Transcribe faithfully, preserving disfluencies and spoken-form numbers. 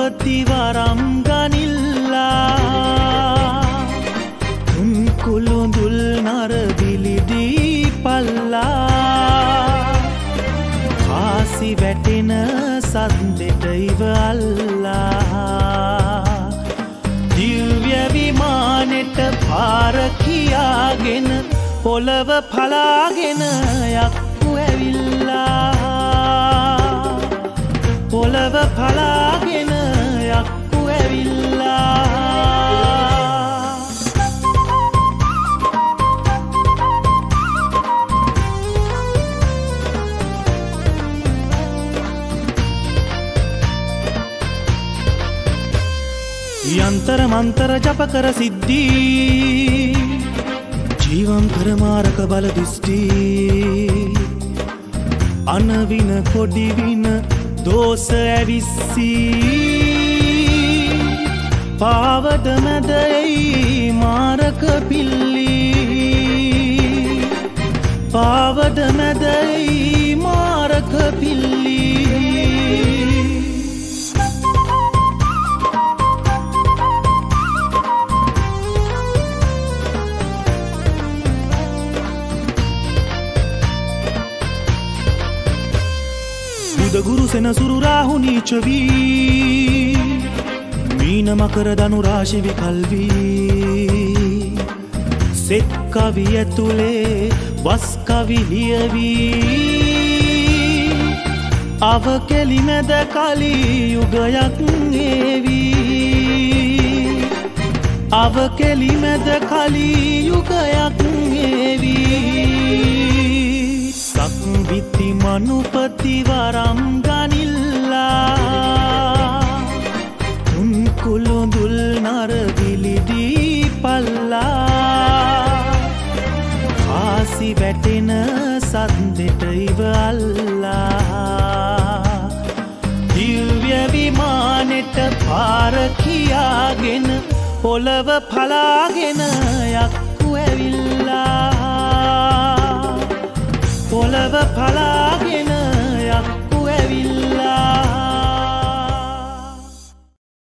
பத்திவாரம் கனில்லா துன்குலுந்துல் நரபிலிதி பல்லா ஆசி வெட்டின சந்திடைவ அல்லா திவ்ய விமானெட்ட பாரக்கியாகென பொலவ பலாகென யக்கு எவில்லா පොළව පලාගෙන යක්කු ඇවිල්ලා යන්තර මන්තර ජප කර සිද්ධී ජීවම් කර මාරක බල දෘෂ්ටි අනවින කොඩි වින දෝස ඇවිස්සී පාවඩ මැදයි මාරක පිල්ලී පාවඩ මැදයි මාරක පිල්ලී ගුරු සෙනසුරු රාහු නීච වී මීන මකර දනු රාශි විකල්වී සෙත් කවිය ඇතුලේ වස් කවි ලියවී අව කෙලි මැද කලි යුගයක් ඒවී අව කෙලි මැද කලි යුගයක් ඒවී සක්විති මනුපතිවරම් ගනිල්ලා තුන් කුළුඳුල් නරබිලිදී පල්ලා ආසි වැටෙන සද්දෙට ඉව අල්ලා දිව්‍ය විමානෙට පාර කියාගෙන පොළව පලාගෙන යක්කු ඇවිල්ලා පොළව පලාගෙන යක්කු ඇවිල්ලා